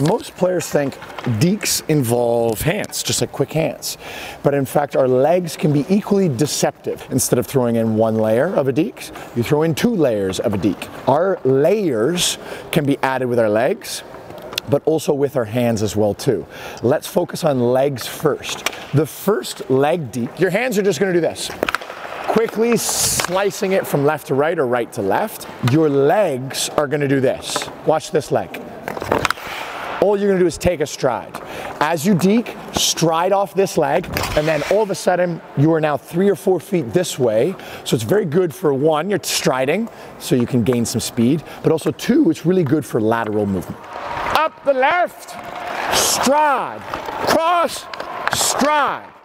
most players think deeks involve hands, just like quick hands. But in fact, our legs can be equally deceptive. Instead of throwing in one layer of a deek, you throw in two layers of a deek. Our layers can be added with our legs, but also with our hands as well too. Let's focus on legs first. The first leg deek, your hands are just gonna do this. Quickly slicing it from left to right or right to left. Your legs are gonna do this. Watch this leg. All you're gonna do is take a stride. As you deke, stride off this leg, and then all of a sudden, you are now 3 or 4 feet this way. So it's very good for one, you're striding, so you can gain some speed, but also two, it's really good for lateral movement. Up the left, stride, cross, stride.